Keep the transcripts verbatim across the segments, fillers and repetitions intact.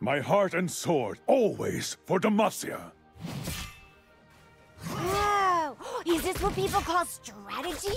My heart and sword, always for Demacia. Wow! Is this what people call strategy?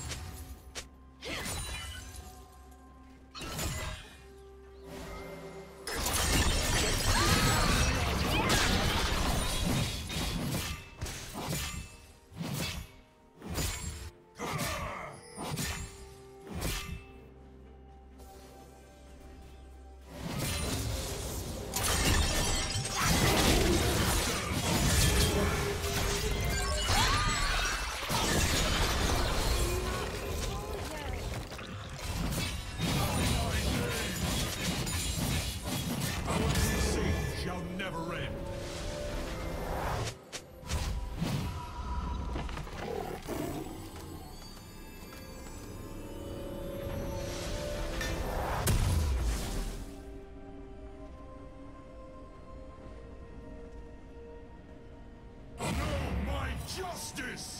Justice!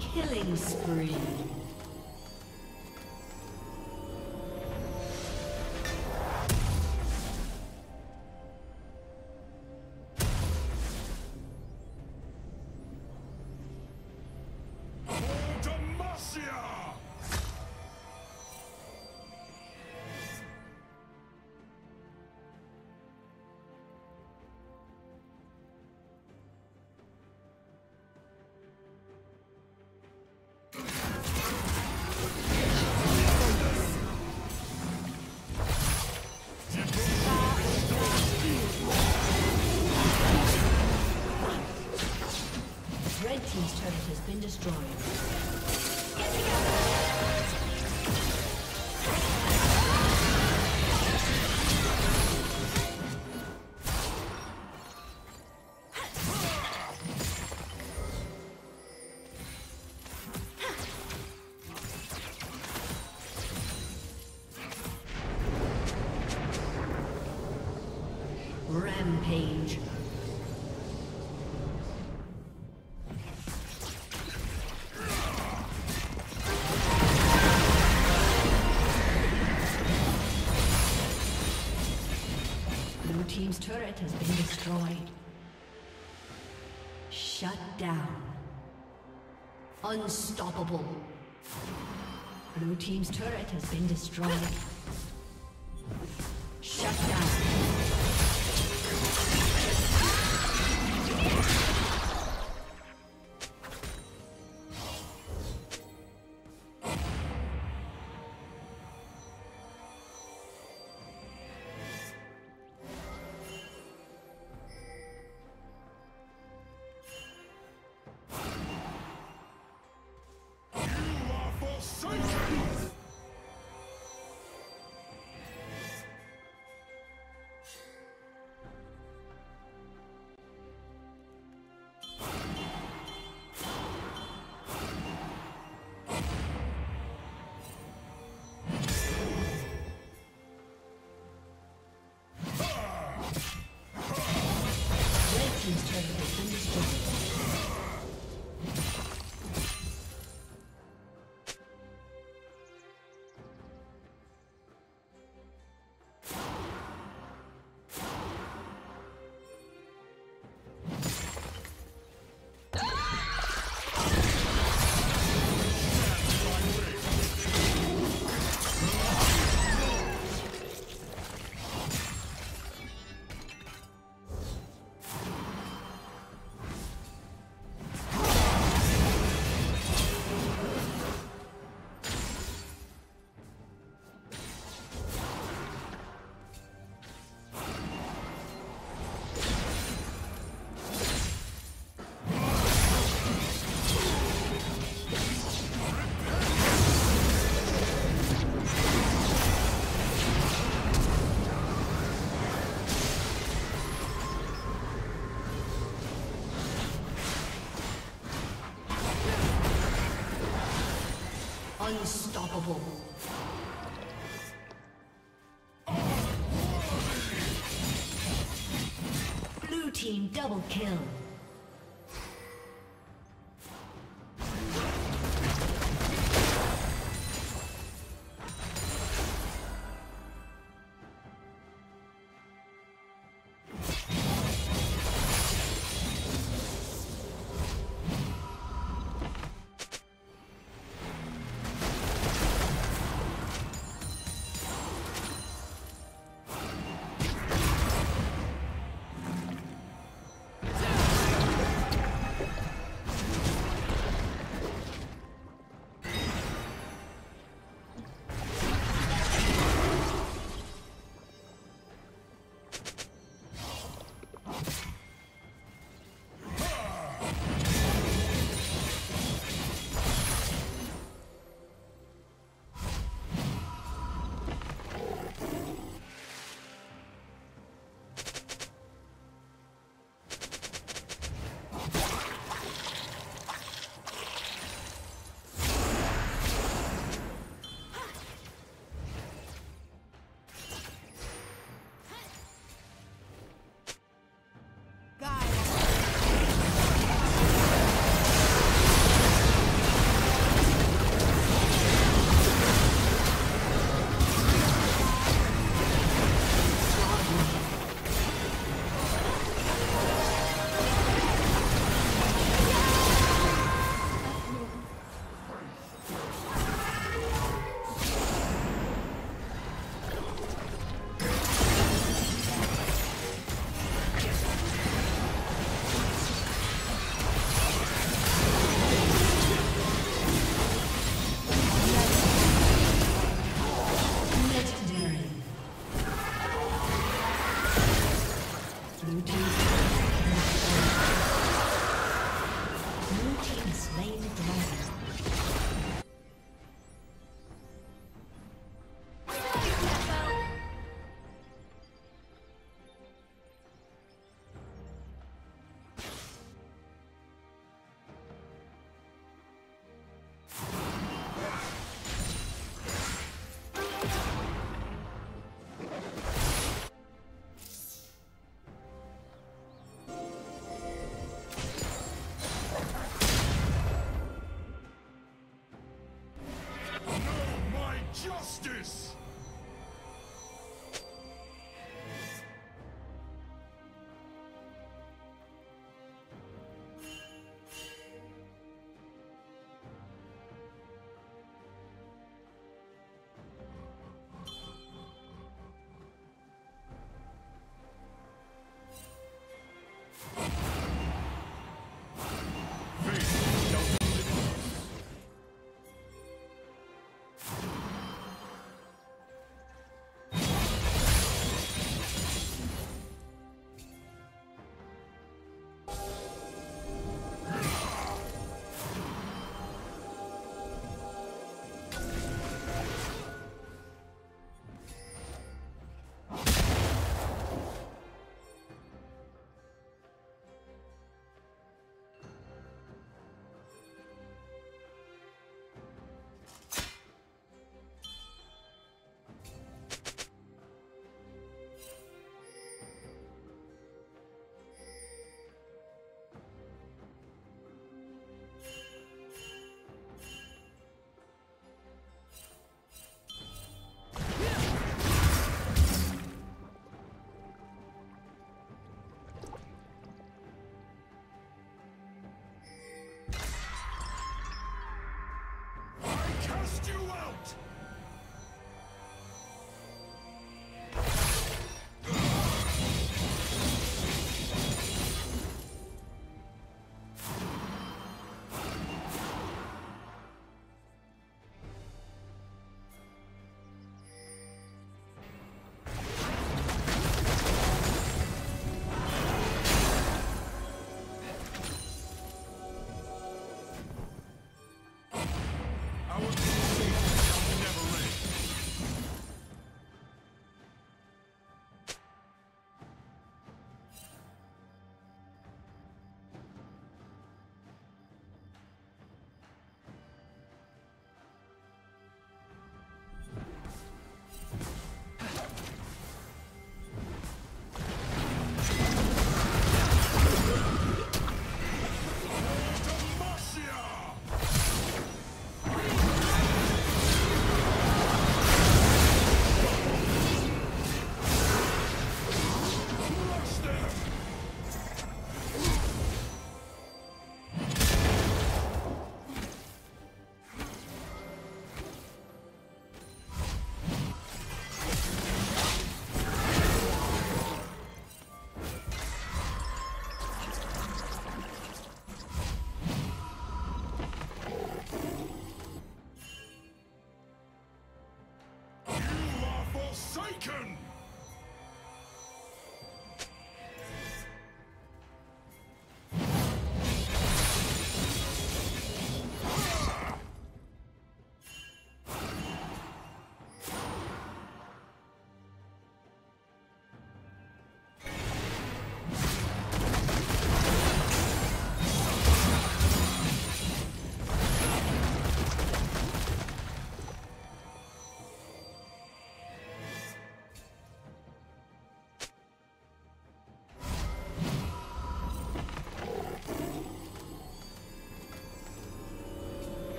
Killing spree. This turret has been destroyed. Team's turret has been destroyed. Shut down. Unstoppable. Blue team's turret has been destroyed. Shut down. Unstoppable. Blue team double kill.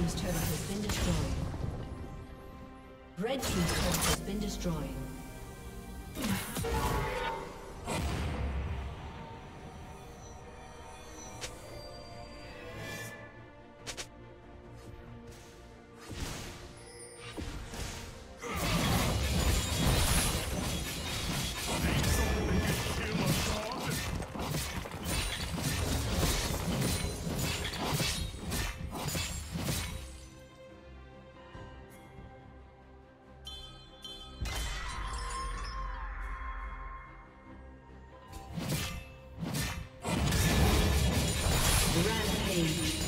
team's turret has been destroyed. Red team's turret has been destroyed. Rampage.